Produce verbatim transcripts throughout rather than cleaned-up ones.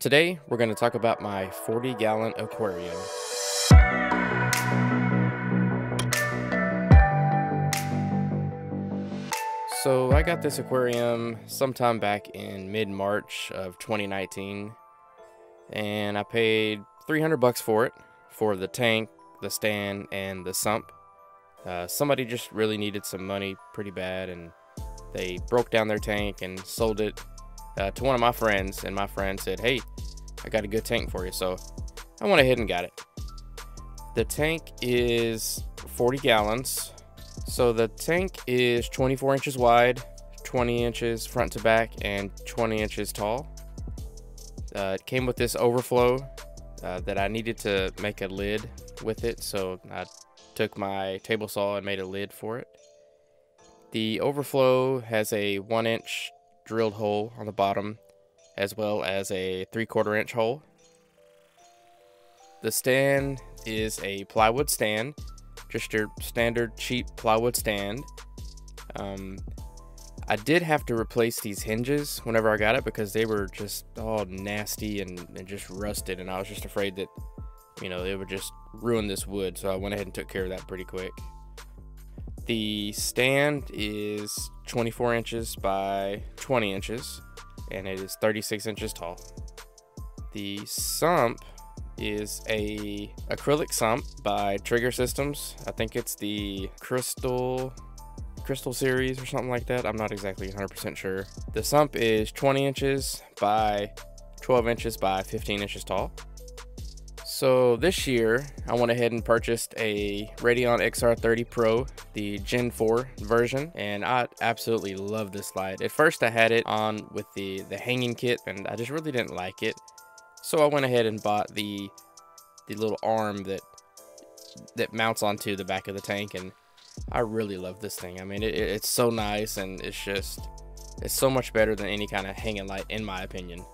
Today, we're going to talk about my forty gallon aquarium. So I got this aquarium sometime back in mid-March of twenty nineteen, and I paid three hundred bucks for it, for the tank, the stand, and the sump. Uh, somebody just really needed some money pretty bad, and they broke down their tank and sold it Uh, to one of my friends, and my friend said, hey, I got a good tank for you. So I went ahead and got it. The tank is forty gallons. So the tank is twenty-four inches wide, twenty inches front to back, and twenty inches tall. Uh, it came with this overflow uh, that I needed to make a lid with it. So I took my table saw and made a lid for it. The overflow has a one inch drilled hole on the bottom, as well as a three-quarter inch hole. The stand is a plywood stand, just your standard cheap plywood stand. Um, I did have to replace these hinges whenever I got it because they were just all nasty and, and just rusted, and I was just afraid that, you know, it would just ruin this wood, so I went ahead and took care of that pretty quick. The stand is twenty-four inches by twenty inches, and it is thirty-six inches tall. The sump is a acrylic sump by Trigger Systems. I think it's the Crystal Crystal series or something like that. I'm not exactly one hundred percent sure. The sump is twenty inches by twelve inches by fifteen inches tall. So this year, I went ahead and purchased a Radion X R thirty Pro, the Gen four version, and I absolutely love this light. At first, I had it on with the, the hanging kit, and I just really didn't like it. So I went ahead and bought the the little arm that that mounts onto the back of the tank, and I really love this thing. I mean, it, it's so nice, and it's just, it's so much better than any kind of hanging light, in my opinion.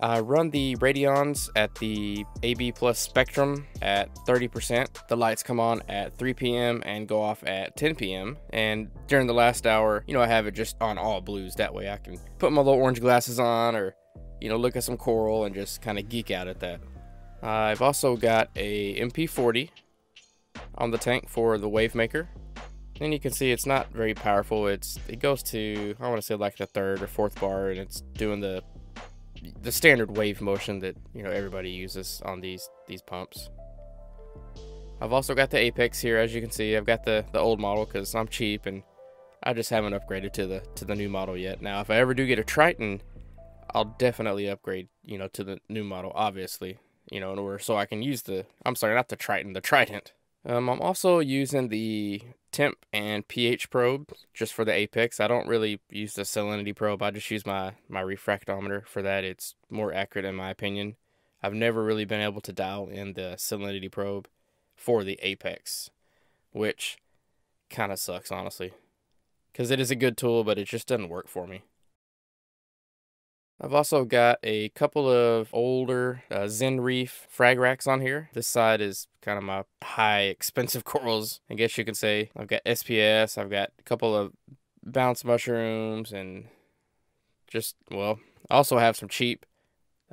I run the Radions at the A B Plus Spectrum at thirty percent. The lights come on at three P M and go off at ten P M And during the last hour, you know, I have it just on all blues. That way I can put my little orange glasses on, or, you know, look at some coral and just kind of geek out at that. I've also got a M P forty on the tank for the wave maker. And you can see it's not very powerful. It's, it goes to, I want to say like the third or fourth bar, and it's doing the the standard wave motion that, you know, everybody uses on these these pumps. I've also got the Apex here. As you can see, I've got the the old model because I'm cheap and I just haven't upgraded to the to the new model yet. Now, if I ever do get a Triton, I'll definitely upgrade, you know, to the new model, obviously, you know, in order so I can use the, I'm sorry, not the Triton, the Trident. Um, I'm also using the temp and pH probe just for the Apex. I don't really use the salinity probe. I just use my, my refractometer for that. It's more accurate in my opinion. I've never really been able to dial in the salinity probe for the Apex, which kind of sucks, honestly, because it is a good tool, but it just doesn't work for me. I've also got a couple of older uh, Zen Reef Frag Racks on here. This side is kind of my high expensive corals, I guess you could say. I've got S P S, I've got a couple of bounce mushrooms, and just, well, I also have some cheap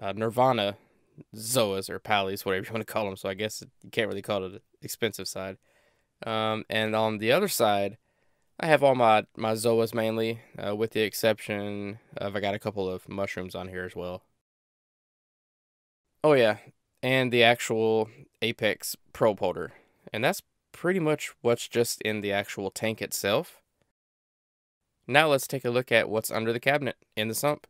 uh, Nirvana Zoas or Pallies, whatever you want to call them. So I guess you can't really call it the expensive side. Um, and on the other side, I have all my, my Zoas mainly, uh, with the exception of I got a couple of mushrooms on here as well. Oh yeah, and the actual Apex probe holder. And that's pretty much what's just in the actual tank itself. Now let's take a look at what's under the cabinet in the sump.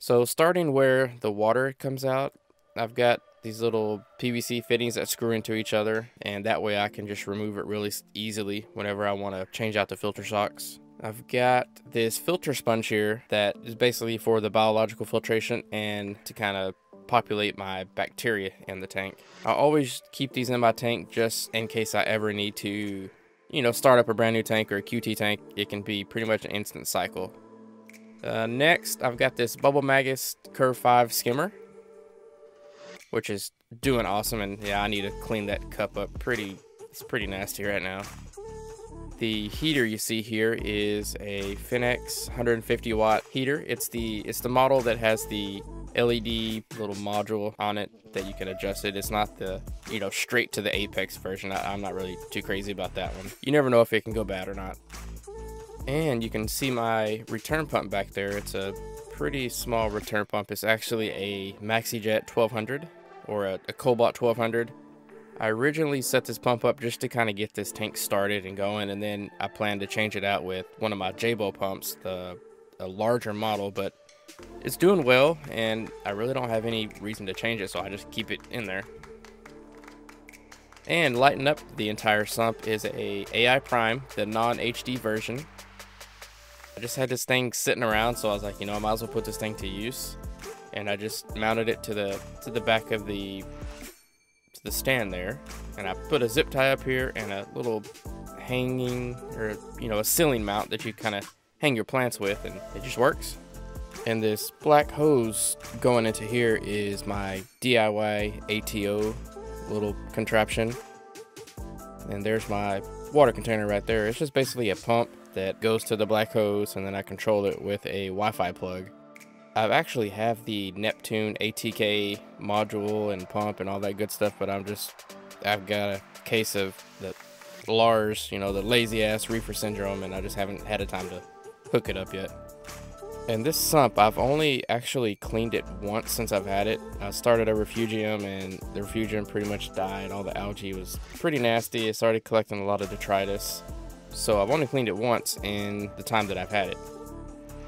So starting where the water comes out, I've got these little P V C fittings that screw into each other, and that way I can just remove it really easily whenever I want to change out the filter shocks. I've got this filter sponge here that is basically for the biological filtration and to kind of populate my bacteria in the tank. I always keep these in my tank just in case I ever need to, you know, start up a brand new tank or a Q T tank. It can be pretty much an instant cycle. Uh, next, I've got this Bubble Magus Curve five skimmer, which is doing awesome, and yeah, I need to clean that cup up pretty, it's pretty nasty right now. The heater you see here is a Finnex one hundred fifty watt heater. It's the, it's the model that has the L E D little module on it that you can adjust it. It's not the, you know, straight to the Apex version. I, I'm not really too crazy about that one. You never know if it can go bad or not. And you can see my return pump back there. It's a pretty small return pump. It's actually a MaxiJet twelve hundred or a, a Cobalt twelve hundred. I originally set this pump up just to kind of get this tank started and going, and then I planned to change it out with one of my J B O pumps, the a larger model, but it's doing well and I really don't have any reason to change it, so I just keep it in there. And lighting up the entire sump is a A I Prime, the non H D version. I just had this thing sitting around, so I was like, you know, I might as well put this thing to use, and I just mounted it to the to the back of the to the stand there, and I put a zip tie up here and a little hanging, or you know, a ceiling mount that you kind of hang your plants with, and it just works. And this black hose going into here is my D I Y A T O little contraption. And there's my water container right there. It's just basically a pump that goes to the black hose, and then I control it with a Wi-Fi plug. I actually have the Neptune A T K module and pump and all that good stuff, but I'm just, I've got a case of the LARS, you know, the lazy ass reefer syndrome, and I just haven't had a time to hook it up yet. And this sump, I've only actually cleaned it once since I've had it. I started a refugium, and the refugium pretty much died. All the algae was pretty nasty. It started collecting a lot of detritus. So I've only cleaned it once in the time that I've had it.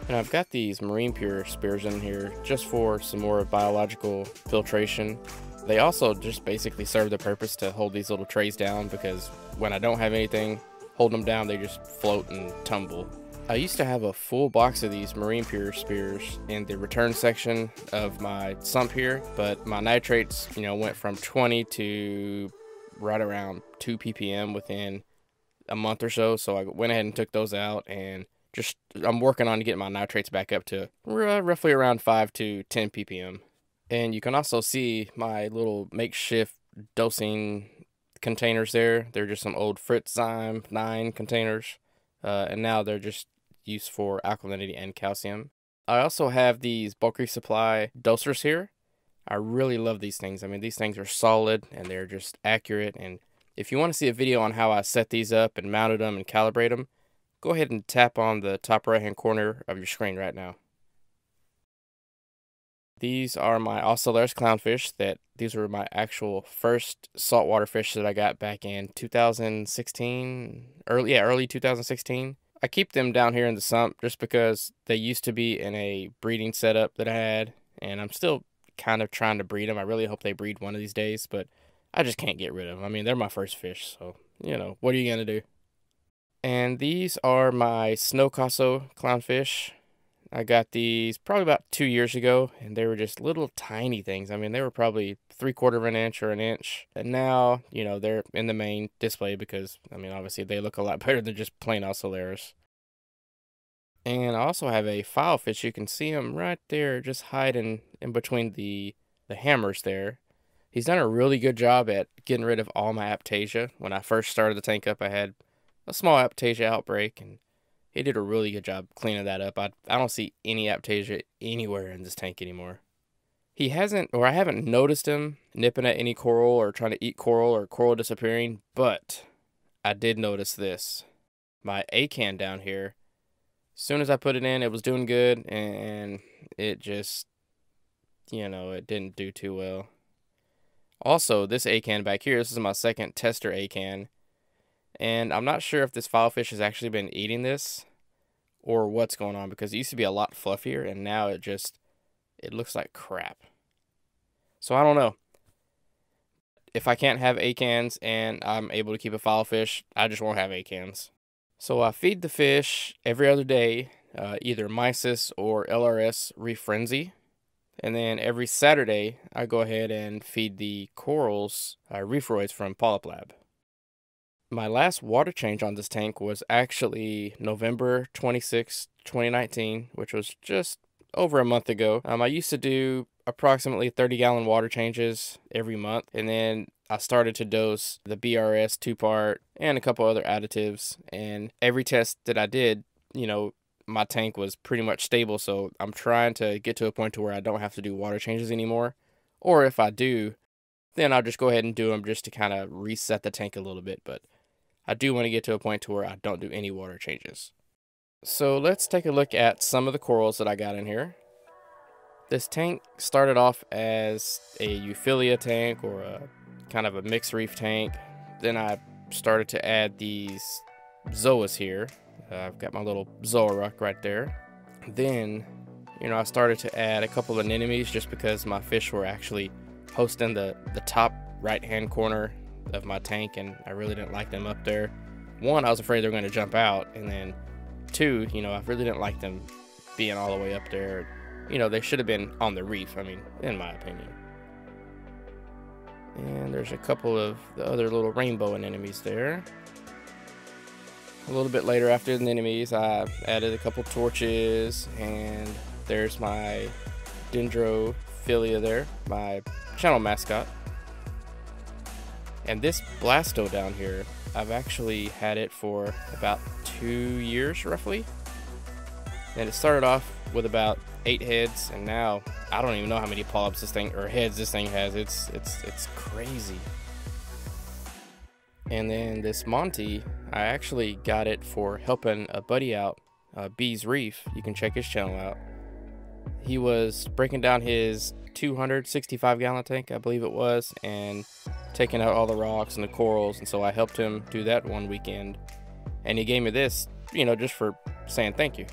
And I've got these MarinePure spears in here just for some more biological filtration. They also just basically serve the purpose to hold these little trays down, because when I don't have anything holding them down, they just float and tumble. I used to have a full box of these MarinePure spears in the return section of my sump here, but my nitrates, you know, went from twenty to right around two P P M within a month or so. So I went ahead and took those out, and just I'm working on getting my nitrates back up to roughly around five to ten P P M. And you can also see my little makeshift dosing containers there. They're just some old Fritz Zyme nine containers, uh, and now they're just used for alkalinity and calcium. I also have these bulk supply dosers here. I really love these things. I mean, these things are solid and they're just accurate. And if you want to see a video on how I set these up and mounted them and calibrate them, go ahead and tap on the top right hand corner of your screen right now. These are my Ocellaris clownfish. That these were my actual first saltwater fish that I got back in two thousand sixteen, early yeah, early two thousand sixteen. I keep them down here in the sump just because they used to be in a breeding setup that I had, and I'm still kind of trying to breed them. I really hope they breed one of these days, but I just can't get rid of them. I mean, they're my first fish, so, you know, what are you going to do? And these are my Snow Casso clownfish. I got these probably about two years ago, and they were just little tiny things. I mean, they were probably three quarter of an inch or an inch. And now, you know, they're in the main display because, I mean, obviously they look a lot better than just plain Ocellaris. And I also have a filefish. You can see him right there just hiding in between the, the hammers there. He's done a really good job at getting rid of all my Aptasia. When I first started the tank up, I had a small Aptasia outbreak, and he did a really good job cleaning that up. I, I don't see any Aptasia anywhere in this tank anymore. He hasn't, or I haven't noticed him nipping at any coral or trying to eat coral or coral disappearing, but I did notice this. My Acan down here, as soon as I put it in, it was doing good, and it just, you know, it didn't do too well. Also, this Acan back here, this is my second tester Acan. And I'm not sure if this filefish has actually been eating this or what's going on, because it used to be a lot fluffier, and now it just, it looks like crap. So I don't know. If I can't have Acans and I'm able to keep a filefish, I just won't have Acans. So I feed the fish every other day, uh, either Mysis or L R S Reef Frenzy. And then every Saturday, I go ahead and feed the corals, uh, Reefroids from Polyplab. My last water change on this tank was actually November twenty-sixth, twenty nineteen, which was just over a month ago. Um, I used to do approximately thirty gallon water changes every month, and then I started to dose the B R S two part and a couple other additives. And every test that I did, you know, my tank was pretty much stable, so I'm trying to get to a point to where I don't have to do water changes anymore. Or if I do, then I'll just go ahead and do them just to kind of reset the tank a little bit, but I do want to get to a point to where I don't do any water changes. So let's take a look at some of the corals that I got in here. This tank started off as a Euphyllia tank, or a kind of a mixed reef tank. Then I started to add these Zoas here. Uh, I've got my little Zoa Rock right there. Then, you know, I started to add a couple of anemones just because my fish were actually hosting the, the top right-hand corner of my tank, and I really didn't like them up there. One, I was afraid they were going to jump out, and then two, you know, I really didn't like them being all the way up there. You know, they should have been on the reef, I mean, in my opinion. And there's a couple of the other little rainbow anemones there. A little bit later after the anemones, I added a couple torches, and there's my Dendrophilia there, my channel mascot. And this Blasto down here, I've actually had it for about two years roughly. And it started off with about eight heads, and now I don't even know how many polyps this thing, or heads this thing has. It's it's it's crazy. And then this Monty, I actually got it for helping a buddy out, uh, Bees Reef. You can check his channel out. He was breaking down his two hundred sixty-five gallon tank, I believe it was, and taking out all the rocks and the corals. And so I helped him do that one weekend. And he gave me this, you know, just for saying thank you.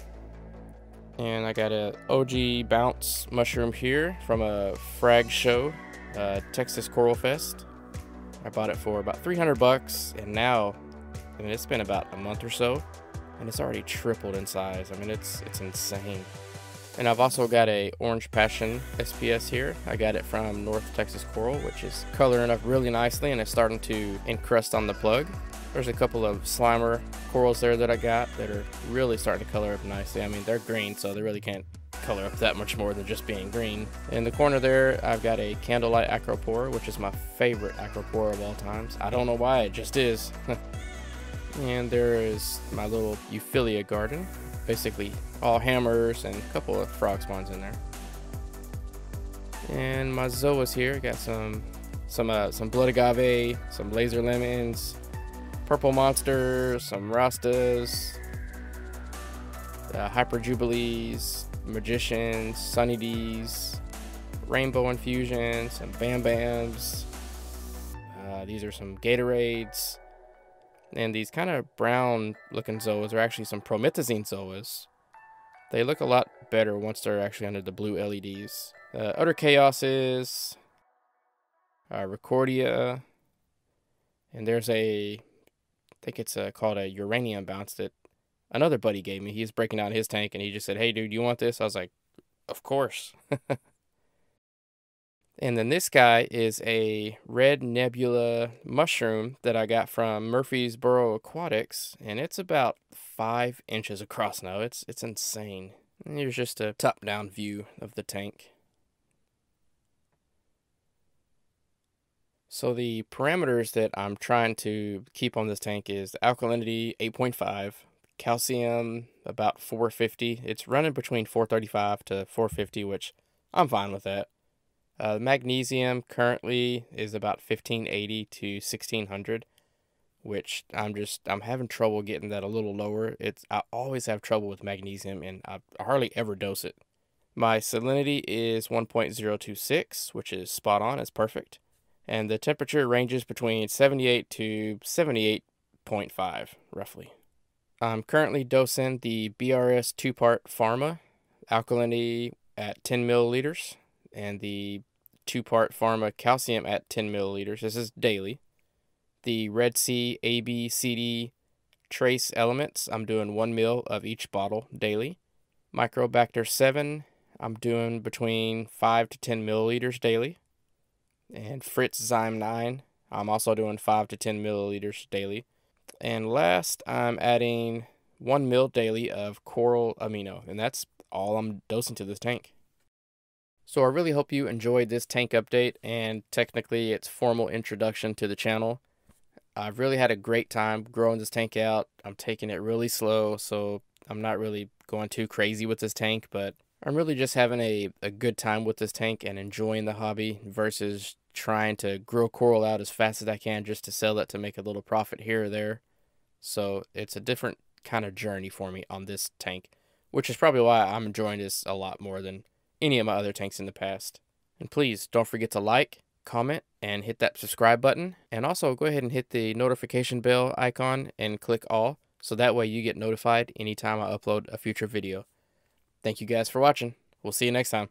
And I got a O G Bounce mushroom here from a frag show, uh, Texas Coral Fest. I bought it for about three hundred bucks, and now, I mean, it's been about a month or so, and it's already tripled in size. I mean, it's it's insane. And I've also got a Orange Passion S P S here. I got it from North Texas Coral, which is coloring up really nicely, and it's starting to encrust on the plug. There's a couple of Slimer corals there that I got that are really starting to color up nicely. I mean, they're green, so they really can't color up that much more than just being green. In the corner there, I've got a Candlelight Acropora, which is my favorite Acropora of all times. I don't know why, it just is. And there is my little Euphyllia garden. Basically all hammers and a couple of frog spawns in there. And my Zoas here, got some some uh, some Blood Agave, some Laser Lemons, Purple Monsters, some Rastas, uh, Hyper Jubilees, Magicians, Sunny D's, Rainbow Infusions, some Bam Bams. Uh, these are some Gatorades. And these kind of brown looking Zoas are actually some Promethazine Zoas. They look a lot better once they're actually under the blue L E Ds. Uh, Utter Chaoses, uh, Recordia, and there's a, I think it's a, called a Uranium Bounce that another buddy gave me. He's breaking down his tank, and he just said, "Hey dude, you want this?" I was like, "Of course." And then this guy is a Red Nebula mushroom that I got from Murfreesboro Aquatics, and it's about five inches across now. It's it's insane. And here's just a top-down view of the tank. So the parameters that I'm trying to keep on this tank is alkalinity eight point five, calcium about four fifty. It's running between four thirty-five to four fifty, which I'm fine with that. Uh, magnesium currently is about fifteen eighty to sixteen hundred, which I'm just, I'm having trouble getting that a little lower. It's, I always have trouble with magnesium, and I hardly ever dose it. My salinity is one point zero two six, which is spot on, it's perfect. And the temperature ranges between seventy-eight to seventy-eight point five, roughly. I'm currently dosing the B R S two-part Pharma, alkalinity at ten milliliters, and the two-part Pharma calcium at ten milliliters. This is daily. The Red Sea A B C D trace elements, I'm doing one mil of each bottle daily. Microbacter seven, I'm doing between five to ten milliliters daily. And Fritz Zyme nine, I'm also doing five to ten milliliters daily. And last, I'm adding one mil daily of coral amino, and that's all I'm dosing to this tank. So I really hope you enjoyed this tank update and technically its formal introduction to the channel. I've really had a great time growing this tank out. I'm taking it really slow, so I'm not really going too crazy with this tank, but I'm really just having a, a good time with this tank and enjoying the hobby versus trying to grow coral out as fast as I can just to sell it to make a little profit here or there. So it's a different kind of journey for me on this tank, which is probably why I'm enjoying this a lot more than any of my other tanks in the past. And please don't forget to like, comment, and hit that subscribe button. And also go ahead and hit the notification bell icon and click all, so that way you get notified anytime I upload a future video. Thank you guys for watching. We'll see you next time.